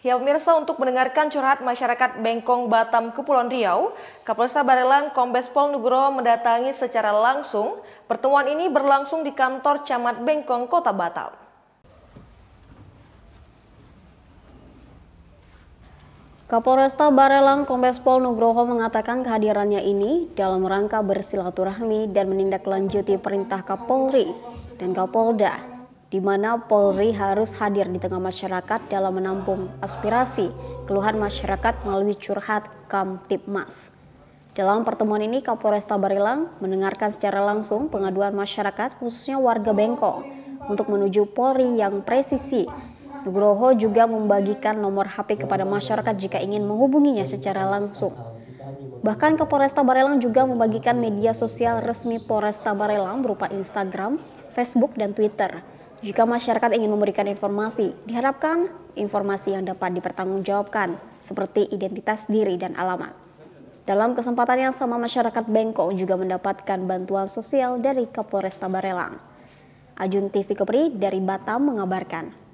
Ya pemirsa, untuk mendengarkan curhat masyarakat Bengkong Batam Kepulauan Riau, Kapolresta Barelang Kombes Pol Nugroho mendatangi secara langsung. Pertemuan ini berlangsung di kantor Camat Bengkong Kota Batam. Kapolresta Barelang Kombes Pol Nugroho mengatakan kehadirannya ini dalam rangka bersilaturahmi dan menindaklanjuti perintah Kapolri dan Kapolda, di mana Polri harus hadir di tengah masyarakat dalam menampung aspirasi keluhan masyarakat melalui curhat Kamtibmas. Dalam pertemuan ini, Kapolresta Barelang mendengarkan secara langsung pengaduan masyarakat, khususnya warga Bengkong, untuk menuju Polri yang presisi. Nugroho juga membagikan nomor HP kepada masyarakat jika ingin menghubunginya secara langsung. Bahkan Kapolresta Barelang juga membagikan media sosial resmi Polresta Barelang berupa Instagram, Facebook, dan Twitter. Jika masyarakat ingin memberikan informasi, diharapkan informasi yang dapat dipertanggungjawabkan seperti identitas diri dan alamat. Dalam kesempatan yang sama, masyarakat Bengkong juga mendapatkan bantuan sosial dari Kapolresta Barelang. Ajun TV Kepri dari Batam mengabarkan.